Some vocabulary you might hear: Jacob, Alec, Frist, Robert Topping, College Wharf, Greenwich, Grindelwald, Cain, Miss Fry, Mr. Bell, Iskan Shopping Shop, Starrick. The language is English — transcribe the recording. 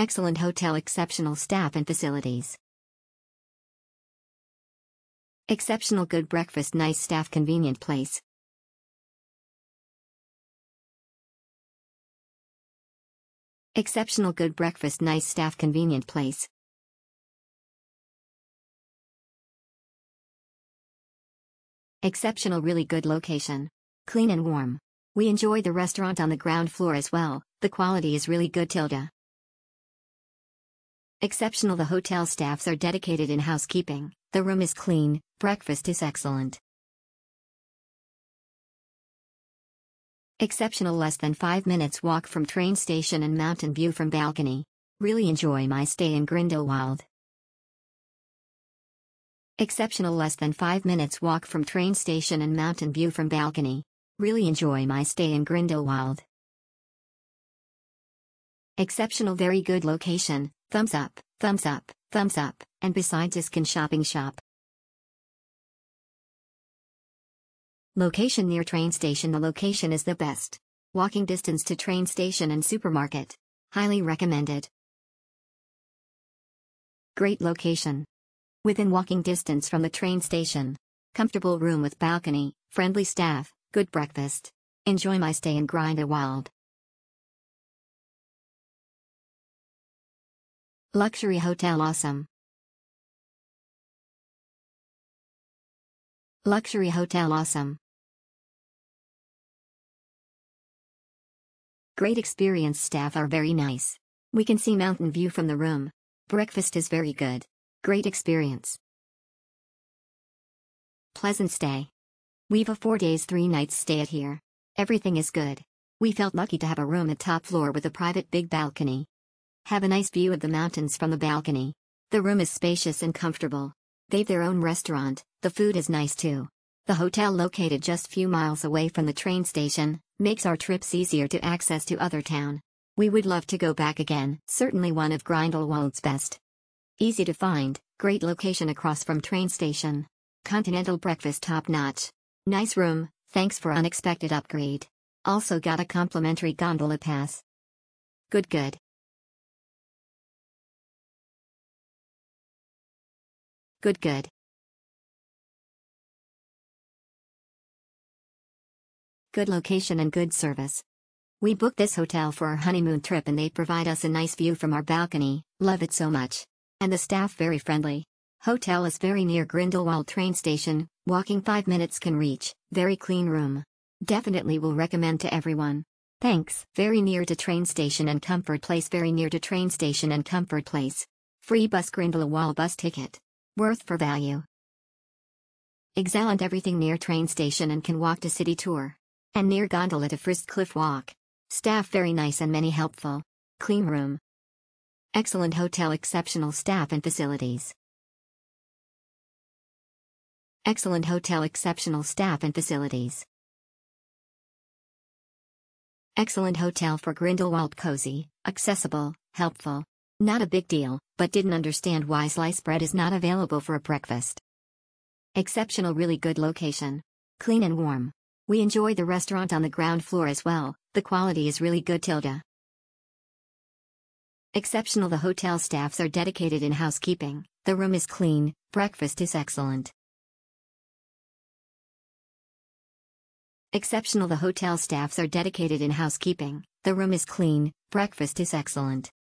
Excellent hotel, exceptional staff and facilities. Exceptional good breakfast, nice staff, convenient place. Exceptional good breakfast, nice staff, convenient place. Exceptional really good location. Clean and warm. We enjoy the restaurant on the ground floor as well, the quality is really good. Exceptional the hotel staffs are dedicated in housekeeping, the room is clean, breakfast is excellent. Exceptional less than 5 minutes walk from train station and mountain view from balcony. Really enjoy my stay in Grindelwald. Exceptional less than 5 minutes walk from train station and mountain view from balcony. Really enjoy my stay in Grindelwald. Exceptional very good location, thumbs up, thumbs up, thumbs up, and besides Iskan Shopping Shop. Location near train station, the location is the best. Walking distance to train station and supermarket. Highly recommended. Great location. Within walking distance from the train station. Comfortable room with balcony, friendly staff, good breakfast. Enjoy my stay in Grindelwald. Luxury hotel, awesome. Luxury hotel, awesome. Great experience, staff are very nice. We can see mountain view from the room. Breakfast is very good. Great experience. Pleasant stay. We've a 4 days 3 nights stay at here. Everything is good. We felt lucky to have a room at top floor with a private big balcony. Have a nice view of the mountains from the balcony. The room is spacious and comfortable. They've their own restaurant, the food is nice too. The hotel located just few miles away from the train station, makes our trips easier to access to other town. We would love to go back again, certainly one of Grindelwald's best. Easy to find, great location across from train station. Continental breakfast top notch. Nice room, thanks for unexpected upgrade. Also got a complimentary gondola pass. Good good. Good good. Good location and good service. We booked this hotel for our honeymoon trip and they provide us a nice view from our balcony, love it so much. And the staff very friendly. Hotel is very near Grindelwald train station, walking 5 minutes can reach, very clean room. Definitely will recommend to everyone. Thanks. Very near to train station and comfort place, very near to train station and comfort place. Free bus, Grindelwald bus ticket. Worth for value. Excellent everything near train station and can walk to city tour. And near gondola to Frist cliff walk. Staff very nice and many helpful. Clean room. Excellent hotel, exceptional staff and facilities. Excellent hotel, exceptional staff and facilities. Excellent hotel for Grindelwald, cozy, accessible, helpful. Not a big deal, but didn't understand why sliced bread is not available for a breakfast. Exceptional really good location. Clean and warm. We enjoy the restaurant on the ground floor as well, the quality is really good. Exceptional the hotel staffs are dedicated in housekeeping, the room is clean, breakfast is excellent. Exceptional the hotel staffs are dedicated in housekeeping, the room is clean, breakfast is excellent.